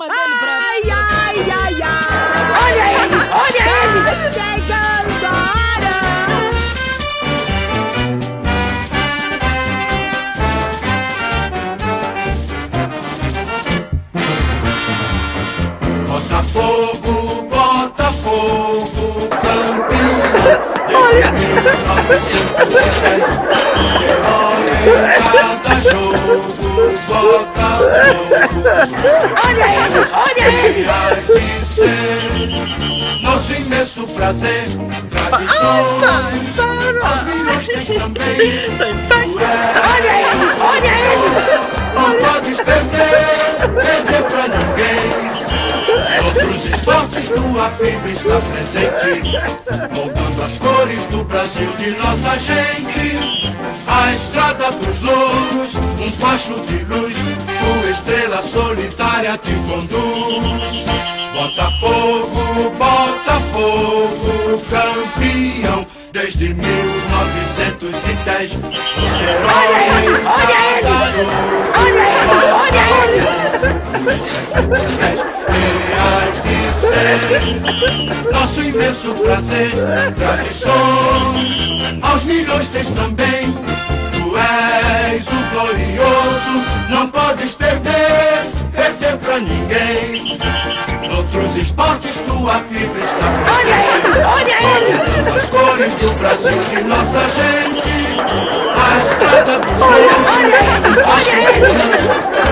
cima dele pra... Ai! Olha ele! Olha ele! Chegando a hora! Botafogo, Botafogo, campeão! Olha! Olha ele! Nosso imenso prazer, tradições, as minhas também. Olha ele! Não podes perder pra ninguém. Outros esportes tua fibra está presente, moldando as cores do Brasil de nossa gente. A estrada dos louros, um facho de luz, tua estrela solitária te conduz. Botafogo, Botafogo, campeão desde 1910. Olha ele! Nosso imenso prazer, tradições, aos milhões tens também. Tu és o glorioso, não podes perder pra ninguém. Noutros esportes tua fibra está presente. Olha ele! As cores do Brasil de nossa gente, a estrada do sol,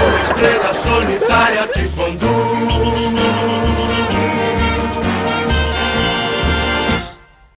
a estrela solitária te conduz.